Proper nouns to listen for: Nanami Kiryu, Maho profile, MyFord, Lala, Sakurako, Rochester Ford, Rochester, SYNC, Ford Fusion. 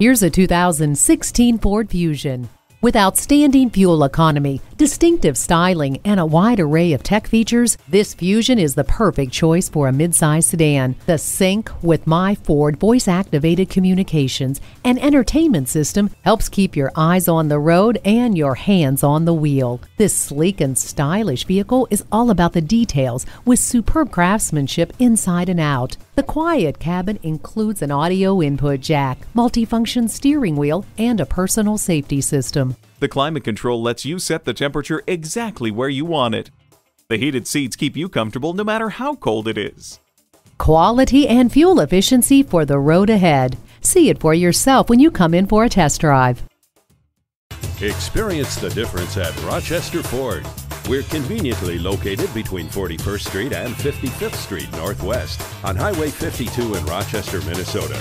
Here's a 2016 Ford Fusion. With outstanding fuel economy, distinctive styling, and a wide array of tech features, this Fusion is the perfect choice for a midsize sedan. The SYNC with MyFord voice-activated communications and entertainment system helps keep your eyes on the road and your hands on the wheel. This sleek and stylish vehicle is all about the details with superb craftsmanship inside and out. The quiet cabin includes an audio input jack, multifunction steering wheel, and a personal safety system. The climate control lets you set the temperature exactly where you want it. The heated seats keep you comfortable no matter how cold it is. Quality and fuel efficiency for the road ahead. See it for yourself when you come in for a test drive. Experience the difference at Rochester Ford. We're conveniently located between 41st Street and 55th Street Northwest on Highway 52 in Rochester, Minnesota.